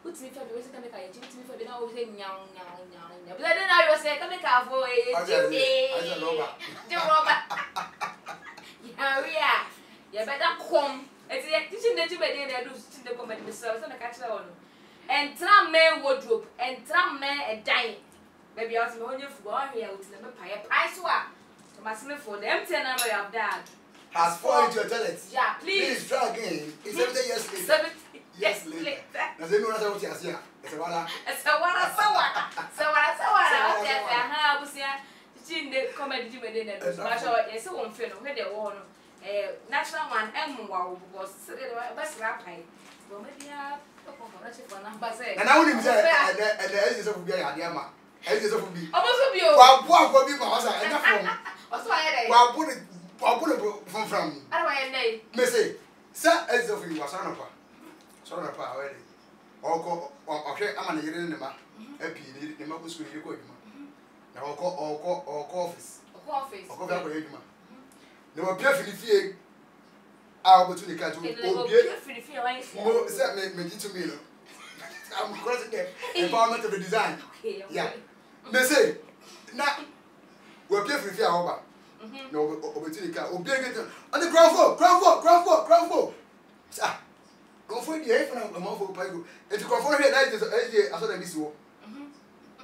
What's me for the rest of the chemical? For the now, young. But then I was saying, come and carve away. Yeah, we are. You better come. It's the kitchen that you made there, do the comedy themselves and catch on. And tram men wardrobe, and tram men a dying. Maybe I was going to go here with the pie. I swear. Must me for the empty number of that. Has fallen into a toilet. Yeah, please try again. It's 7 years later. 7 years later. Does anyone know what you are saying? It's a water. It's a water. I'll put it from me. I don't want name. Missy, sir, as of you was on a part. Sorry, already. Okay, I'm in the map. Happy, the map school you go. Now, I'll call office. I'll go back with you. They were perfectly I'll go to the car to me. I'm crossing the environment of the design. Yeah. Missy, now we're perfectly over. No, obviously, on the ground floor. Sir, go for the air from a month of Pago. And to go for here, that is a sort of missile.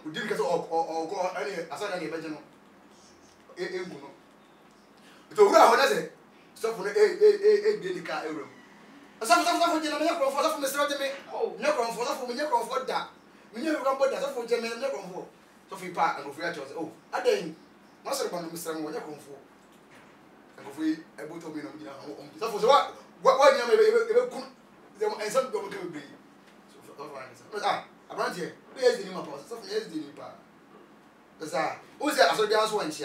We didn't get or go any aside any original. So, what does it? So, for a delicate room. Sometimes I want to know for Mr. Jimmy. Oh, no, for me, no, for that. We never got that for Jimmy and never for. So, we part and go for oh, I didn't. Master Banner, Mr. Moya Kung Fu. And if we a boot of me, that was what you may come. There were some people to be. I'm right here. Where's the new apostle? Something is the new part. Bazaar. Who's that? I saw the answer when she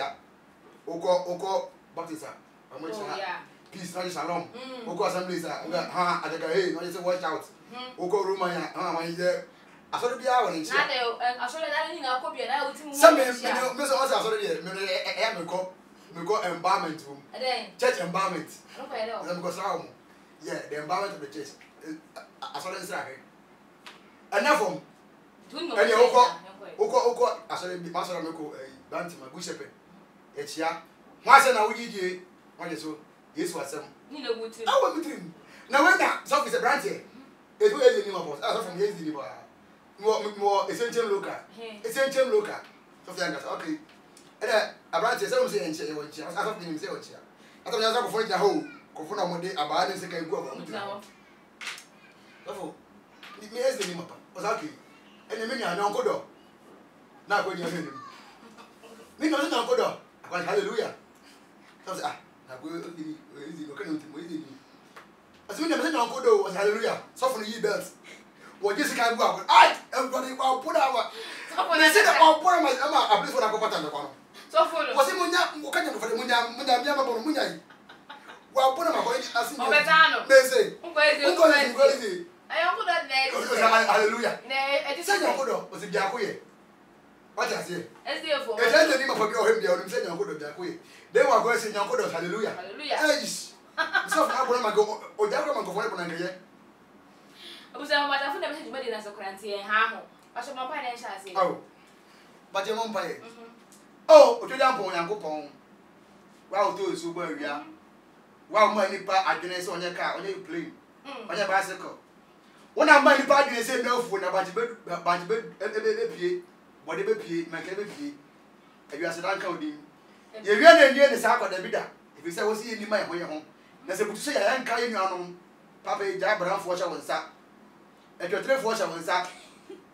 Oko, Baptista. I'm waiting. Peace, not shalom. Oko assemblies are. Ha, I think I hate. Not just watch out. Oko Rumaya. Ah, my dear. I saw the hour and I saw that in our copy and I would say, Miss Osa, I am a cop. We go embalmment room. Church embalmment. Yeah, the embalmment of the church. I saw this. Enough of them. And you go, I saw the master of a band to my good shepherd. It's here. Why should I would you? What is so? Yes, what's some. You know, what I would do. Now, when that stuff is a branch, it was a new apostle. I saw from his delivery. More essential local. Essential local. Okay. And I branch is always in chair. I thought you said, I thought I was going to hold. Confirm one day about it. Second go. Therefore, it may as the name was okay. And the minute I don't go door. Now go to your name. We don't go door. I want hallelujah. I go easy. Okay, no, easy. As soon as I don't go door was hallelujah. Soften ye bells. What you can go out. I everybody will put out. They said that all poor my Emma, I believe what I go back on the corner. So for the Munya, what kind of Munya? Well, put on my voice as in Betano. They say, I am good at that. Hallelujah. Nay, I decided your photo was a Jacquet. What I say? As therefore, I said the name of your him, they are saying your good of Jacquet. They were going to say your good of hallelujah. Hallelujah. So I want to go or Jacquet go for one year. I was a message made in a currency and harm. I shall not buy it. Oh, but you won't buy it. Oh, to jump on and go home. Well, do Suburbia. Well, my nipa, I didn't say on your car, on your plane, on your bicycle. When I buy the party, they say no food about the bed, but the baby, my baby, and you are not counting. If you are near the south of the bidder, if you say, I was seeing you my way home, there's a good say, I am carrying your own. Papa, Jack Brown, for sure, sir. And your 3 4 was up.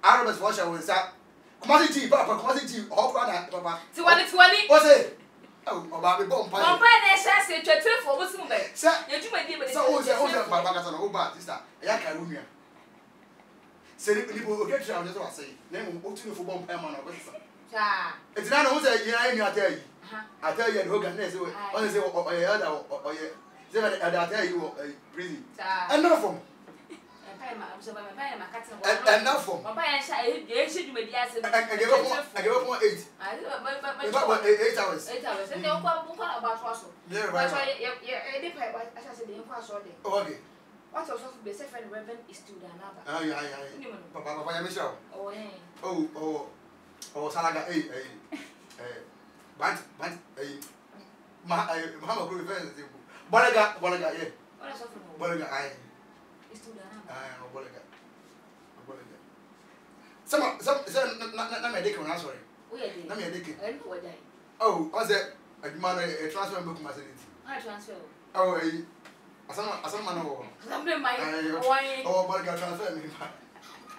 Arabs wash was up. Commodity, Papa, commodity, all brother, Papa. 2020? What's it? Oh, Bobby Bomb. Papa, I said, 3 4 was soon. Sir, you may give it. So, who's the older Babagas and Oba, sister? Yakarumia. Say, people get down, that's what I say. Name, what to do for Bomb Pamana, It's not who's a young, I tell you. I tell you, and who can say, honestly, or your other, or I tell you, really. Enough from. Enough from. I gave up 1 8. Eight hours. And you're about fossil. Yeah, right. Okay. What also be safe and reverend is to the another. Oh, yeah. Papa, Michelle. Oh, Salaga, Mamma, good friends. Bolaga, yeah. Bolaga, I. It's to the another. Bolaga. Some, Dickon, I'm sorry. Let me a Dickon. Oh, I said, I demand a transfer book, my city. I transfer. Oh, Asam mana awak? Sampai mai. Oh, balik ke transfer ni mai.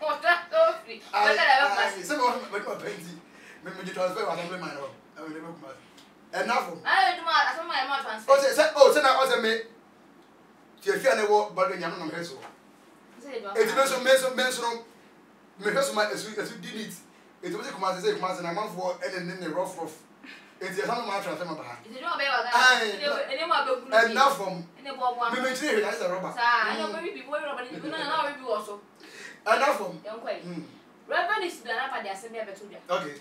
Oh, transfer free. Balik ada apa? Semua balik apa pensi? Memang transfer asam mai awak. Awak ni berapa? Enough. Cuma asam mai mau transfer. Oh, saya me. Tiada ni awak balik yang mana mesu. Itu mesu. Mesu mai esu did it. Itu mesti kumasi nak mampu. Enen rough. It's a home matter. I know from the material as a robber. I know maybe before Robin, you know, you also. Enough from Robin is done up at the assembly of the children. Okay.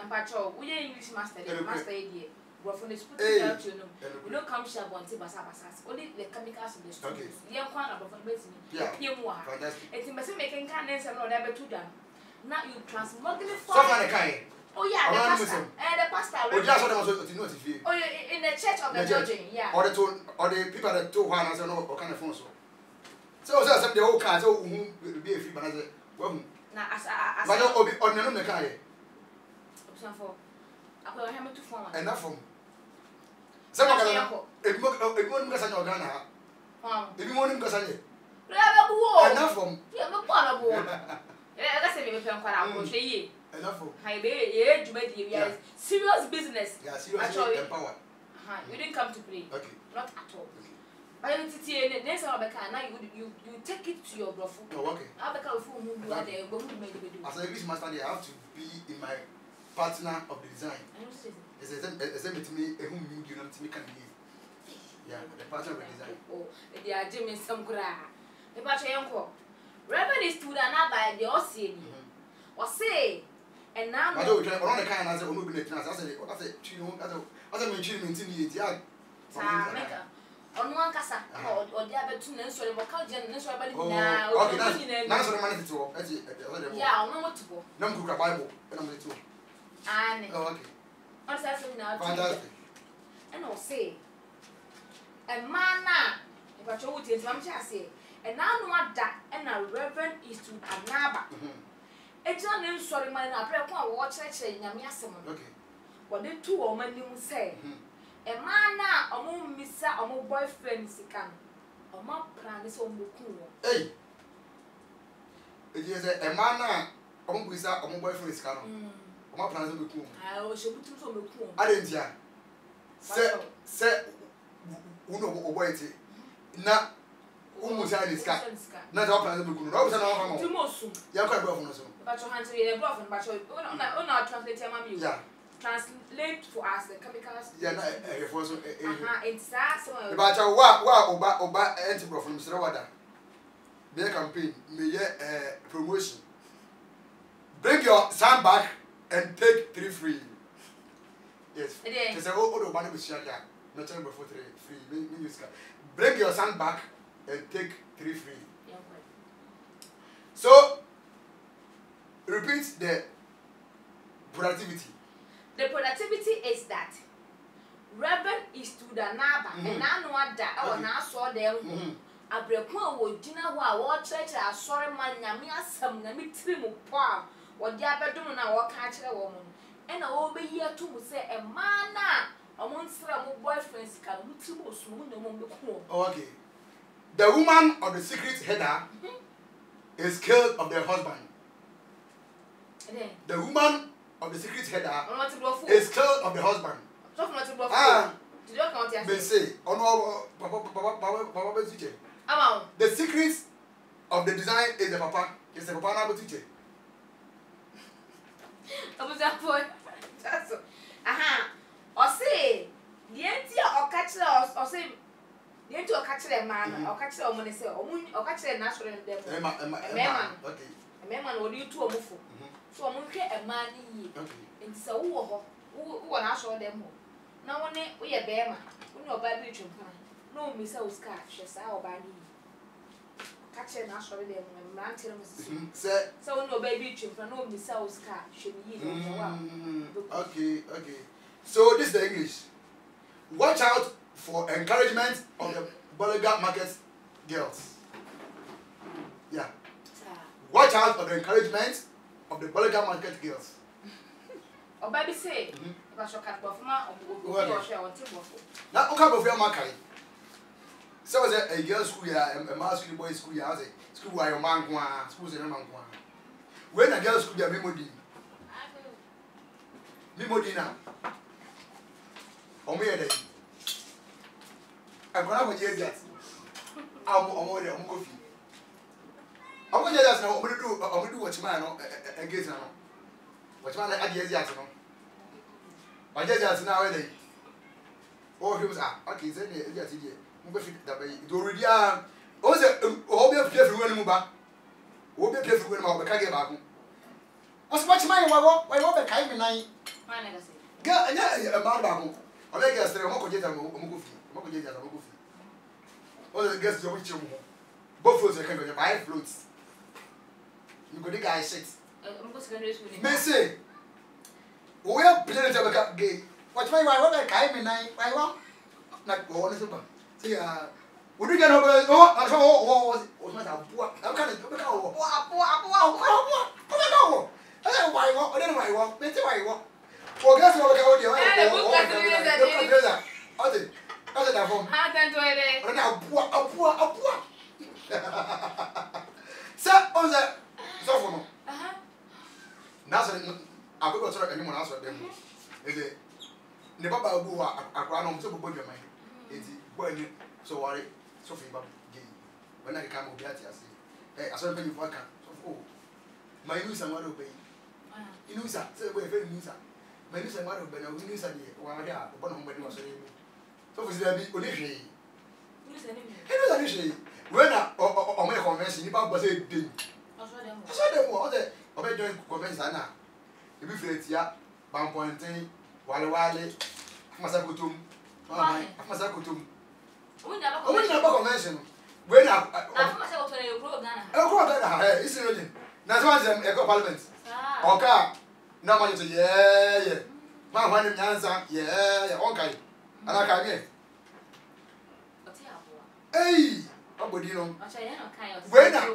And Patrol, we are English master idea. Well, from the school, you know, come shall want to Basabasas, only the chemicals in the street. Young one of the business. Yeah, you are. It's in the making kindness and whatever to them. Now you transmog the fire. Oh yeah, the pastor. Oh, that's what I was to notify. Oh, in the church of the Georgian, yeah. Or the people that took one as an old kind of phone so. So some the old cars who will be a few as a woman. Now as I don't be on the car. Option 4. I will have to form enough from. Some of them. If one person or Ghana, if you want him to say it. Enough from. Yeah, no part of war. That's a little quite out of the enough. Hi, yeah, yes. Serious business. Yeah, serious power. We didn't come to play. Okay. Not at all. Okay. But next time you take it to your brother. Oh, okay. As an English master, I have to be in my partner of the design. I don't say that. It's a to me, whom you don't make can be. Yeah, the partner of the design. Oh, they are Jimmy some gra. The partner uncle. Reverend is to the by the Ocean. Or say. And now, I don't know the kind as a woman. On one casa or the other two men, so they were called generous. Yeah, no more to go. No, cook a Bible, and only two. And what's that now? Fantastic. And I'll say, and man, if I told you, I'm just say, and now what that and a reverend is to another. It's not in sorry, man. I pray for what church in Yamiasaman. Okay. What the two women say. A man now, among Missa, among boyfriends, he can. A man plan is on the hey! It is a man now, among Missa, among boyfriends, can. A man plan is on the cool. I wish you put on the cool. I didn't hear. Say, who know what it is. Now, who must have this car? Not all plans of the cool. Too much. You are quite well from us. But your hands are broken, but you're translating my music. Yeah. Translate for us the chemicals. Yeah, no, exactly. But what anti-bro from Mr. Wada. Their campaign, may promotion. Bring your son back and take 3 free. Yes. They say, oh, one was shut down. Not before 3 free. Bring your son back and take 3 free. So, repeat the productivity. The productivity is that Reverend is to the neighbor, and I know that I will now saw them. I break one with dinner while what church are sorry, man, Yamia, some Namitrim of Paul, or the Abadon, or catch a woman. And I will be here to say, a man now, amongst some boyfriends, can look to most women before. Okay. The woman of the secret header is killed of their husband. The woman of the secret header is killed of the husband. They say, oh no, Papa, teacher. The secret of the design is the Papa. It's the Papa, teacher. man, or catch someone and say, or catch a natural devil. A man, or you two or muffle. So a monkey, a man, and so who are natural demo. Now, one day we are bearman, who know by which no, Miss Oscar, she's our bandy. Catch a natural demo, and man tell Mrs. So no baby children, no Miss Oscar, should ye okay. So this is the English. Watch out for encouragement of the Balogun market girls. Yeah. Watch out for the encouragement of the Balogun market girls. Oh, baby, say, but you can't buff. So, a girl's school, a masculine boy's school, school where your man wants, school's a man. When a girl's school, you're Mimodina. I'm going to get that. I'm going to do watchman and get now. Watchman, I get that. I get that now. Oh, he was okay. Then you get it. I like a strong mockajet and mockajet and mockoffi. All the guests are which you both floats are coming to buy floats. You got the guy six. May say, we are playing a cup game. What my wife, I can't be nine. I want not go on the super. See, would you get over? Oh, I saw what was that? I'm coming to go. I don't know why I walk. Forget what I want you. I don't know. But you said, what of Benno, you said, one day, one of them was saying, so was there be Olivier? When I make convention, you was a thing. I saw them all there. I made them convention. If you feel here, Bampointing, Walawale, Masakutum, Masakutum. I went about convention. When I it's religion. That's why I'm a parliament. Okay. No money to yeah. My one answer, yeah, okay. And I can't get. Hey, I'm good, you know. Waiter,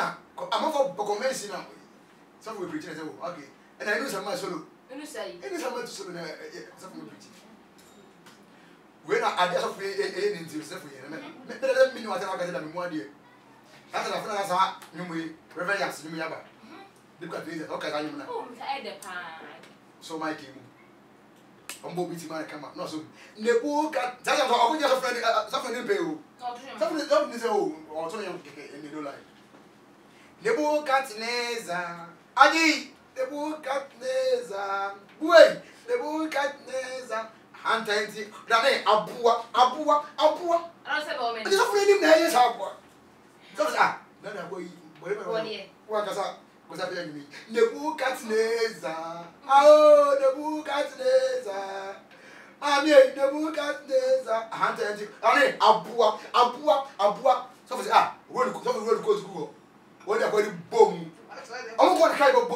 I'm off for convention now. Some will pretend, okay. And I know some much solo. You say, it is how much solo. Some will pretend. Waiter, I just have a into yourself. Let me know what I got in one year. After the first hour, you may reverence me about. Okay, I am so my team. I'm moving my camera. No, so the book at that. I'm just a friend. Something in Peru. Something is old or something in the middle life. The book at Neza. Adi, the book at Neza. Wait, the book at Neza. Hunting, Rane, Abua. I said, oh, man, it's a friend in the highest harbor. Don't I? Then I go, whatever. What's happening to me? The book at Neza. Oh, the book at Neza. I mean, the book at Neza. I mean, Abua. So say, what goes Google? What about the boom? I'm going to try to boom.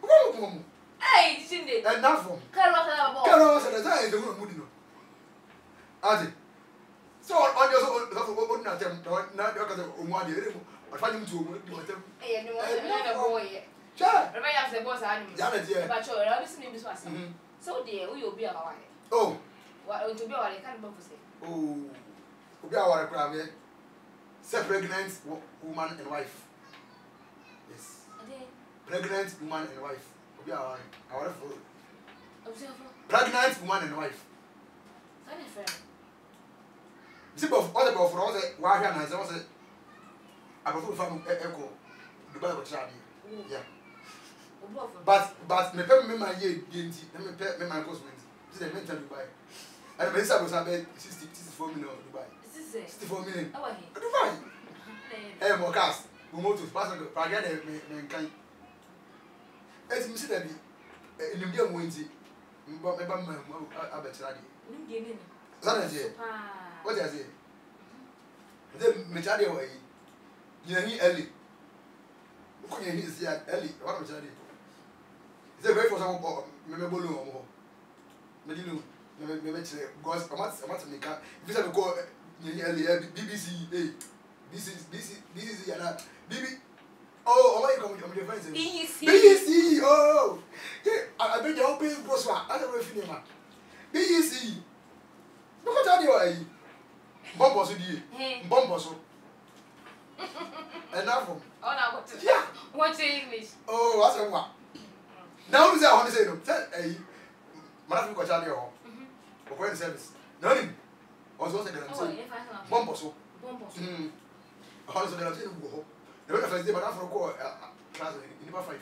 Come on. Hey, it's in it. Enough from Carlos. So on your own, not them, not because of one year, but find him to them. I have the boss, I'm but you're listening to us. So, dear, we will be our wife. Oh, what will you be? I can't both say. Oh, we are our private, pregnant woman and wife. Yes, pregnant woman and wife. We are our pregnant woman and wife. Simple of other people for all the Wahian and Zose. I prefer from Echo, the Bible Charlie. Yeah. But my pet me my year, didn't me my cosmetics. This is the mental Dubai. And the minister was about 64 million Dubai. 64 million. Dubai. Eh, more cars. We move to pass on the Praga. It's Mr. Debbie. In the game, Windsy. But my mother, I bet you. That's it. What is it? Then, Majadi away. You need Ellie. Who you need is Ellie. What was that? It's a very first one. Memorable more. Medino, because I'm not to make up. If you go earlier, BBC, this is another BBC. Oh, why you come with your friends? BBC, oh, I bet you all pay for one. I don't know if you know. BBC, look at that. Why bomb was with you, bomb was enough. Oh, now what's the English? Oh, what's the one now? Is that what you say? Madam Cochari or foreign service. No, I was also going to say, Bomboso. I was going to say, the other first day, but after a call, class in number 5.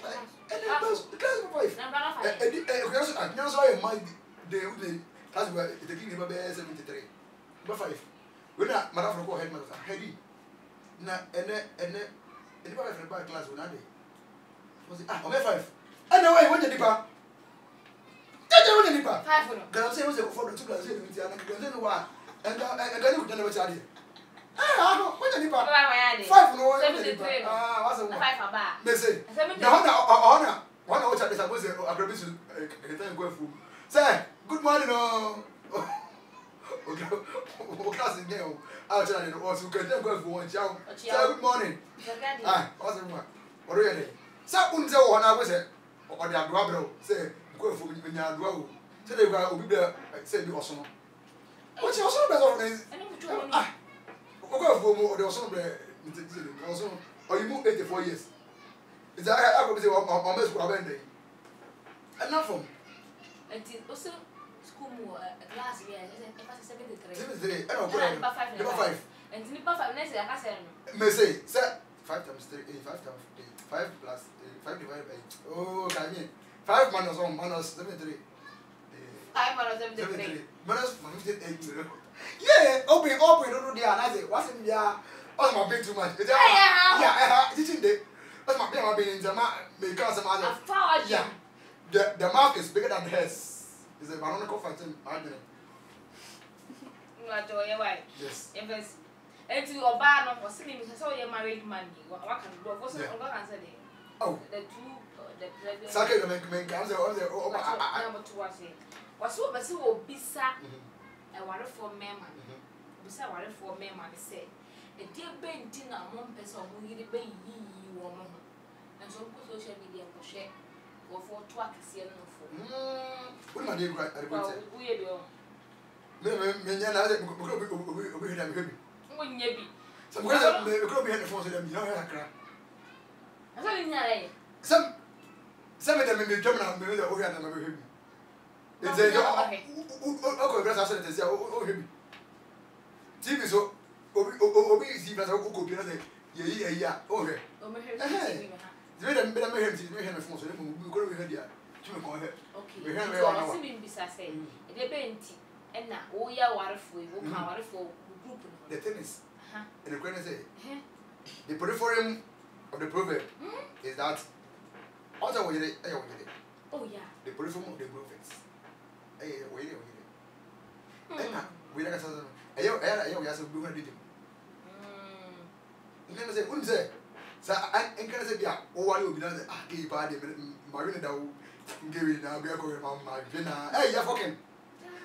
Class number 5. And that's why I mind the class where the king number 73. Number 5. When Madame Rocco had my heady. And then, anybody from my class one day. Was it? Ah, number 5. I know I went to the bar. Because I was a foreign to Brazil, and I would never tell you. Ah, what a dipper. 5 or 7 was a 5 bar. They say, honor, one of which I was a provision going through. Say, good morning, oh, class in Yale. I'll tell you, or you can never go for one job. Good morning. Ah, wasn't one. Already. Some so on, I was it. Or the Abrabo, say. Go for me when you are grow. Tell you why we be there, say the Osama. What's your son better than this? Ah, go for more the Osama, or you move 84 years. Is that I could say almost for a band day? Enough from also school more class, yeah, 73. I don't know, number 5. And number 5, let's say I can say, may say, sir, 5 times 3, 5 times 8, 5 plus 5 divided by 8. Oh, can you? 5 minus 1 minus 73. 5 minus 73. Minus 58. Yeah, open, don't do there. And I say, what's in there? What's my pay too much? Yeah, teaching day. What's my pay? My pay in Jama, because of my father. Yeah, the mouth is bigger than hers. It's a banana fountain. Yes. And to your bar, for sitting, I saw your married man. What can go? What's the answer? Oh, the two. Sake men comes all the over. I am to watch it. Was so busy will be sat a wonderful man. Beside wonderful man, I say. A dear bent in a mom person who you depend ye woman. And so social media for share or for twack is yellow for. What my dear, I will. We will. Many other people will be happy. Wouldn't you be? Some girls will be at the force of them, you know, I cry. I don't know. Some of them may be German and maybe the Orient and maybe him. It's a okay, that's oh, him. TV so obviously, but I will go to the yeah, okay. The way that made him see me and Fonso, we go over here. Okay, we have a swimming beside the painting, and now we are waterful, we come out for group. The tennis, and the grand say the periphery of the proverb is that. Also, we did it. Oh, yeah. The perfume of the prophets. Hey, wait. We like a thousand. I have a blue and did you can say, wouldn't say? So I can say, yeah, oh, I will be done. I gave by the Marina Dow, give it now, be a go around my dinner. Hey, you're fucking.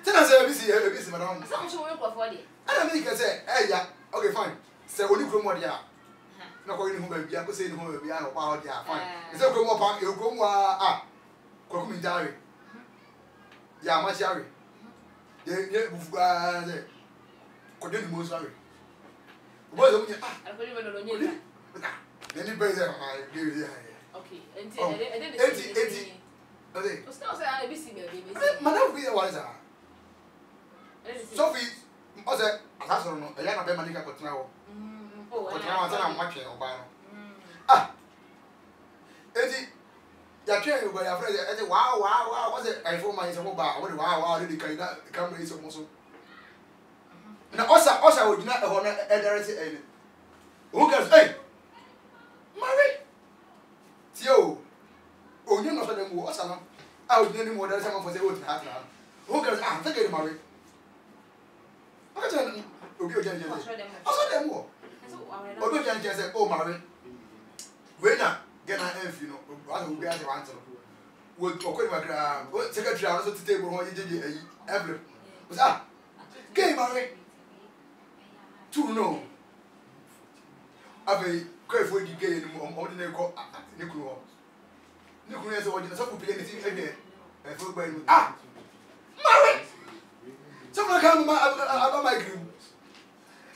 Tell us a busy, madam. I don't think I say, hey, yeah, okay, fine. So, will you come what you are? No going home, I could say, no, we are about there. Fine. It's a good one, you'll go up. Cocoon diary. Yeah, my diary. Couldn't move, sorry. Well, I believe it. Then you pay them, I give you. Okay, and 80. It's not a busy baby. Madame Peter was a Sophie. What's that? I don't know. I don't have a money for now. But now I'm watching. Ah, Eddie, you're train, but I said, wow. What's it? I phone my is about wow. Did the camera is almost so. Now, also, would not honor anything. Who can say, Mary? Tio, oh, you know, them was I would name more than someone for the old half now. Who can I think it, Mary? I saw them all. Oh, Jan said, oh, Mary. When I get an F, you know, I will be at the answer. We'll talk with my grand. We'll take a chance to table when you did every. What's that? Game, Mary. Two no. I've a great way to get in the ordinary call at Nicola. Nicola is ordinary, so could be anything again. And food by ah! Mary! Someone come about my groom.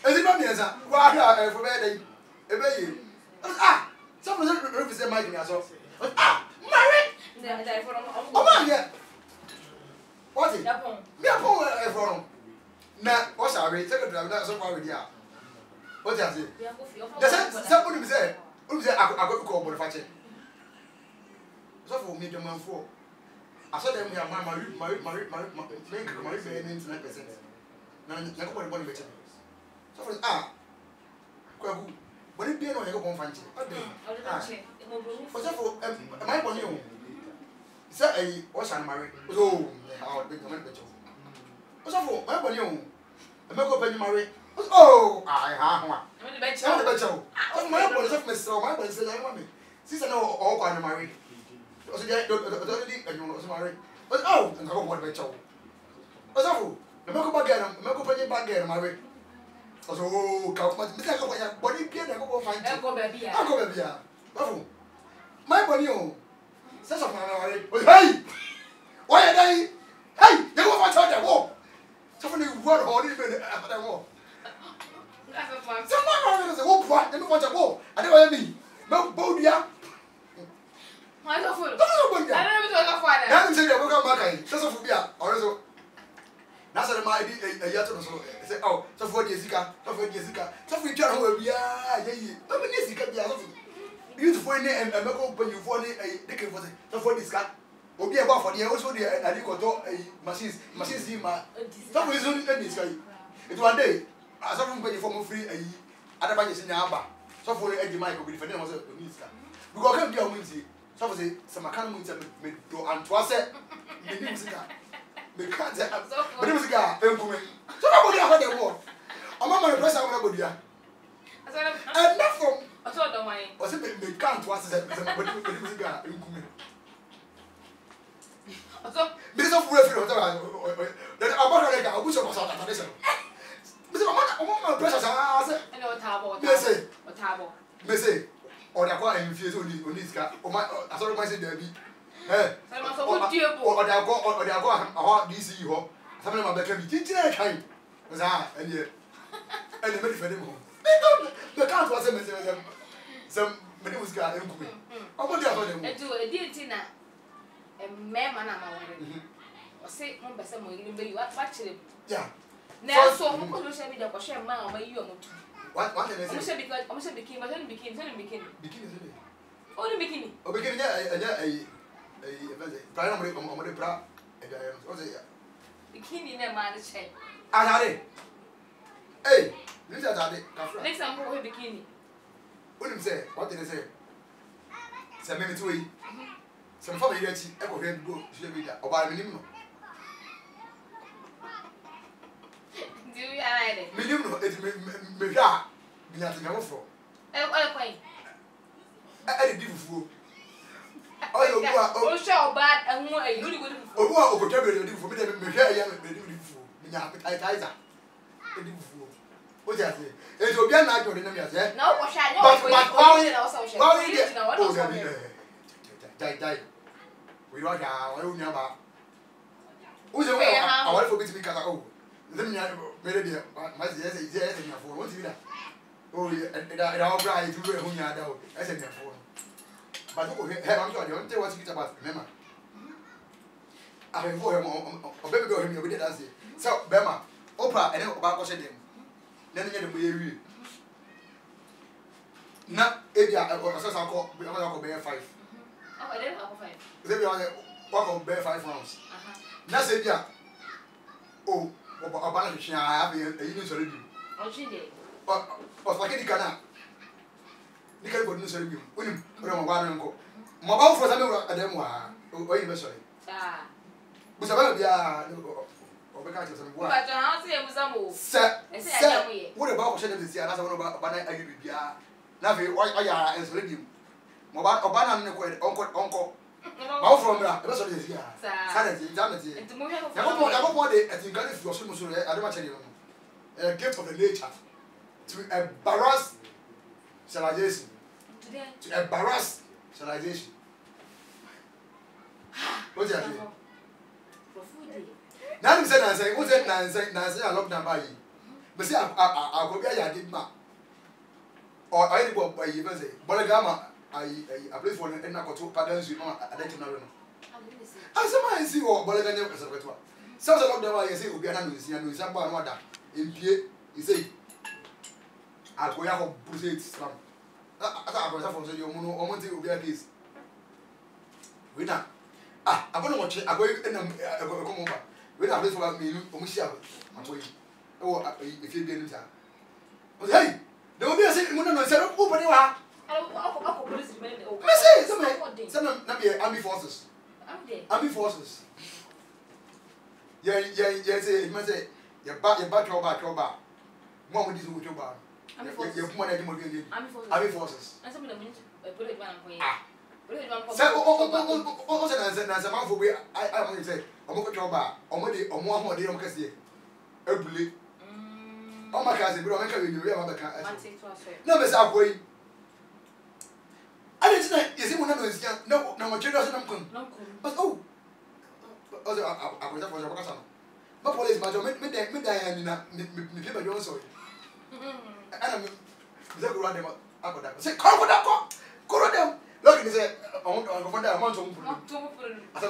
As it not answer, rather, I forbade ah! Someone represent my grandson. Ah! Mary! Oh, man, what is it? Me a poor forum. Now, what's our rate? Take a drive, that's what we are. What does it? That's somebody said. Who said I got to call for the fashion? So for me, the man for. I saw them here, my name's 9%. Now, nobody better. So for ah, but it be no one won't find it. What's that for? Am I born you? Is that a what's our marriage? Oh, I'll be the man better. What's that for? My born you. I'm not going to marry. Oh, I have one. I'm the better. I'm my boy, my son, my boy, said I want me. Since I know all kind of married. I said, I don't know, married. But oh, and I don't want to be told. What's up? The Mako Bagan, Mako Penny Bagan, married. I said, oh, come, but this is what body can I go find. I'll go back here. I'll go back here. Oh, my body, oh, says of my marriage. But hey, why are they? Hey, they go find out that war. Somebody word all this after that war. Someone was a whoop, what? They want to go. I don't want me. No, Bodia. I don't know. I don't say that we're going to make it. Or so. That's what my idea. Oh, so for Jessica, so for John, who yeah, yeah. Beautiful name and open you for the so for this guy. Obi about for the also the Adicoto machines, Zima. Some reason in this guy. It one day. I saw him pay for free a other bank is in the upper. So for the Michael, but if anyone was a minister, we got him to a whimsy. So for the Samakan Winter made do and to us, the music. The cat, the music, and women. So nobody had a war. Among my press, I would be there. And not from a sort of mine. Was it the count to us? Because of refuge, that I wish I was out of tradition. I precious answer. I know Tabo. Messi or Tabo. Messi or the one infused on this car. Or my sort of my said, Debbie. Eh, or they are going or they are going about DC. Some of my baby teacher kind was I and yet and the medical. The count was some medical guy and cool. I want the other one. Do a dear Tina and Mamma. Or say, Mombasa, you are actually. Yeah. Now, so I'm going to share with you. Share my own. What is it? I'm going to become. I don't become. Only bikini. Oh, bikini. Bikini. Man. Hey, this is Daddy. Next time we go bikini. What did say? What did say? Some men too. Some family that she ever heard go. She will be there. About minimum. Do you already? Minimum, it's me. That we are not for. I did for. Oh, so bad. I want a good. Oh, what you do for me? I maybe my yes, and your phone. What's it? Oh, yeah, I'll buy it to whom you are down. I said, but I'm sorry, don't tell what you about. Remember, I have for him or baby girl him with it as it. So, Bema, Oprah, and about what's him. Then you get away. Not if you are a call, we are 5. Oh, I didn't have 5. They will bear 5 pounds. Now say, yeah. Oh, about I have a unit already. Oh, she did. But what can you can? You can't go to the service. We don't want to go. My wife was a demo. Oh, I'm sorry. Ah. But I will what about this year? I don't know about Banana. Nothing, why I answered you. Mobile Obana, uncle. All from that, that's what it is here. Sanity, damnity. And tomorrow, I don't want it. I think that is your solution. I don't want to tell you. A gift of the nature to embarrass civilization. To embarrass civilization. What do you think? Now, say, what's that? I love them by you. But see, I will be a deep map. Or I did what by you, but say, Bolagama, I play for an enactor to pardons you, not a detonator. As a man, see what Bolagana is a repertoire. Some of them I say will be an annuity and some one water. In Pied, you say, I'll go out of Buzzets from. I thought I was from your mono or Monty will be at least. We now. Ah, I'm going to watch it. I go and I go come over. We don't have for me, Michelle. Oh, if you didn't. Hey, there will be a second woman on Sarah. Open you are. Army forces. Army forces. Yeah, say, you must say, your back. One with this with your bar. Army forces. And some of the minutes, put it one say, Omokoba, Omodi, Omoa, they don't see a bully. Oh, my cousin, we don't make a real other car. No, Miss Abway. I didn't know, is it one of those? No, no, my children doesn't come. But oh, I was up for the person. But what is my job? Diana, Mipa, you're sorry. And I'm up that. Say, call for that, call them. Look, he said, I want to open it. As I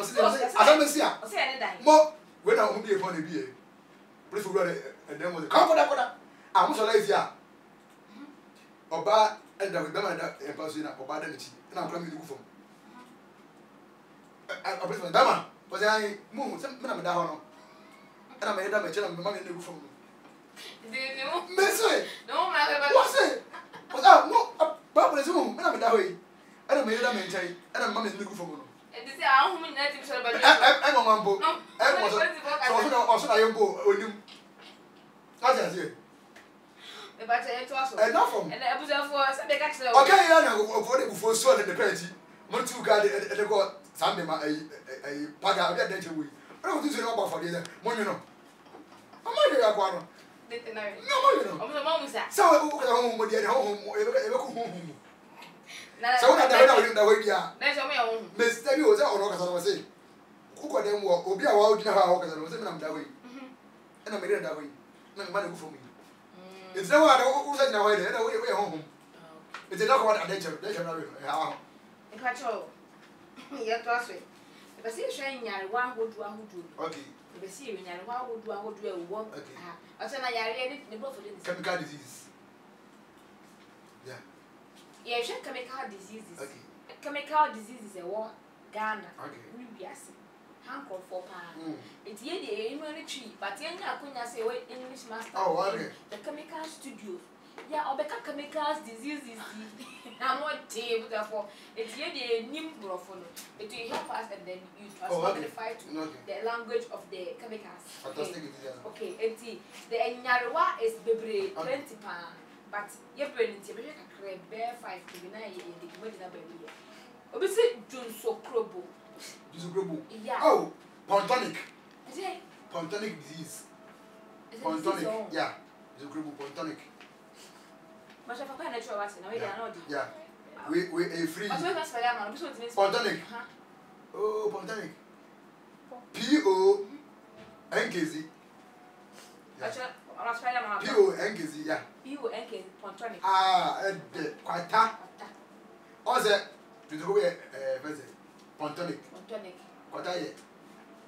say, I said, More, when I won't be upon the beer. Please, and then with the comfort of I was a lazy. Oba and I remember that a person of identity, and I'm coming to go from. I was my dama, but I moved some madame down, and I made a child of the money to go from. No, I I don't make that maintain, and a mummy's looking for one. And they say, I'm not native, but I'm on one boat. I was also I am boat. What does it? About a enough from, and I was for something. Okay, I know what it was so that the penalty. One two guard at the court, Sunday, a pack out that day to we. I don't do not for the other. Monino. I'm not your guano. No, no, no. So I walk home with the home, ever home. So what I the way ya. Miss Debbie was out of what I was saying. Who them walk or be a wild in our walkers and was in that way. And I made it that way. None money for me. It's no one who said no way, and I went home. It's another one at nature, nature. Catch all. Yet last week. If I see shiny, I want what one would do. Okay. If I see you, and what would one would do a walk. I said, I read it in the book for the chemical disease. Yeah. Yeah, you should chemical diseases. Okay. Chemical diseases are what Ghana. Okay. We are seeing. Hanko for power. It's here the human tree, but here now Kunya say we English master. Oh, okay. The chemical studio. Yeah, obeka chemicals diseases. I'm not table therefore. It's here the name profile. It will help us and then you transcribe to the language of the chemicals. Fantastic. Okay. It's the Nyarewa is bebre 20 pounds. But your brain is a bear 5 to 9 yeah. Oh, pontonic. Pontonic disease. Pontonic, yeah. Pontonic. Yeah. We are free. Pontonic. Oh, pontonic. P-O-N-K-Z. Pio Engezi, yeah. Pio Engezi, Pontonic. Ah, Quata. Also, to the way, Pontonic. Pontonic. Quata,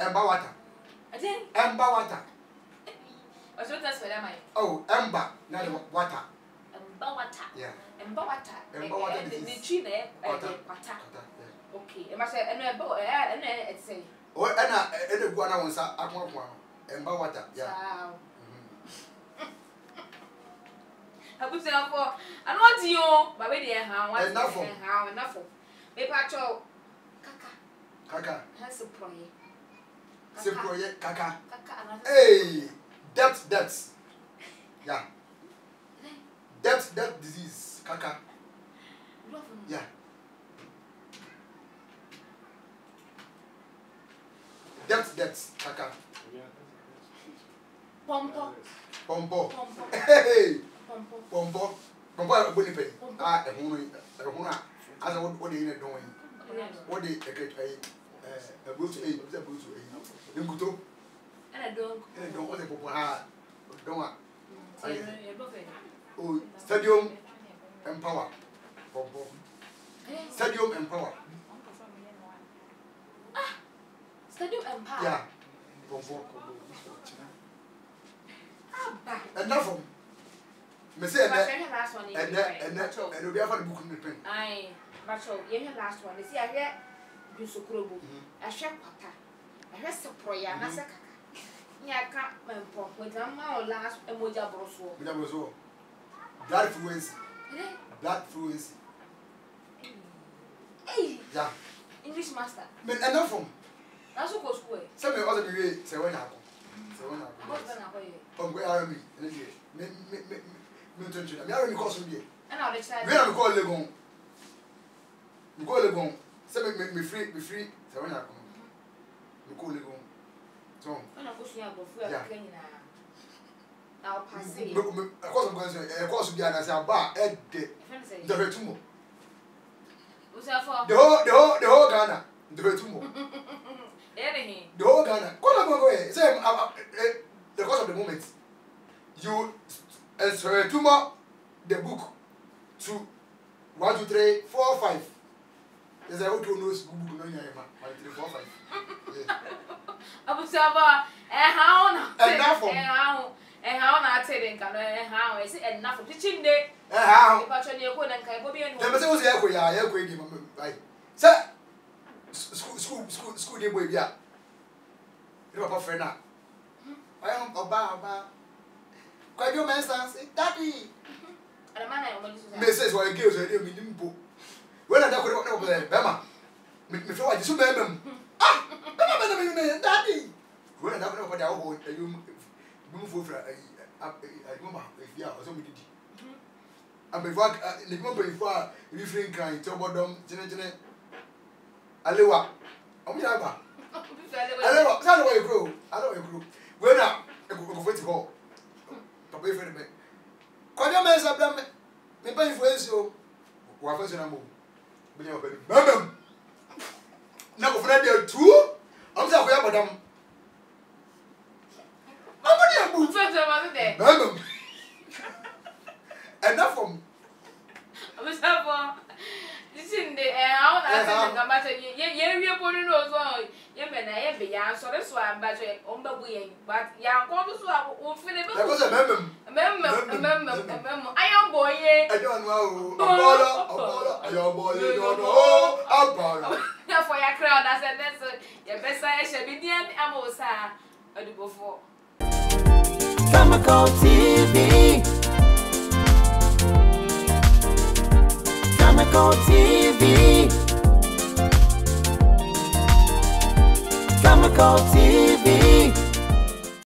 Ember water. Again? Ember water. What's what that's for them? Oh, Ember, not water. Ember water. Yeah. Ember water. Ember water. The tree there, Quata. Okay. Kaka. Yeah. That's Kaka. Pompo. Pompo. Hey. Pompo. Pompo. Pompo. Pompo. Ah, I don't know what they are doing. What they a boot to a boot to a boot. And I don't. And I don't want to go. Don't. Oh, stadium. Empower. Stadium Empower. Ah! Stadium Empower? Yeah. Enough of them. Last one. And we have a book in the pen. Aye. But you have last one. You see, I hear you so cool. I shall papa. I hear so prayer. Massacre. Yeah, can't pop with a mouth last and with a brosso. That was all. That was. Black fluency. Hey. Yeah. English master. But enough from. That's what goes school. Some of other people say when happen. Say when happen. What's going to happen? I'm going army. Me don't know. Me army call some day. And I'll decide. We are call Legon. We call Legon. Say me free. Say when happen. We call Legon. So. When I go see you, we are cleaning now. I'll pass it. Of course, we are as a bar at the retumo. The whole Ghana, the retumo. The whole Ghana. The course of the moment. You as retumo the book to 1, 2, 3, 4, 5. There's a whole knows book no yama. 1, 2, 3, 4, 5. Observer, how? And how not telling how is it enough of teaching day? How? School, yeah. I am Obama. Quite your man, daddy. And a man, I want to say, what gives a little bit. When I don't know what I remember, before I just remember, daddy. When I don't know what I want, you. And before the moment before we think I talk about them, Alewa, I don't know. When I go for the call, Papa, if you when you mess up them, me pay for you. What happens when I move? Me never pay. Madam, now for that day too, I'm just going about them. Enough from. This in the I Khemical TV, Khemical TV, Khemical TV.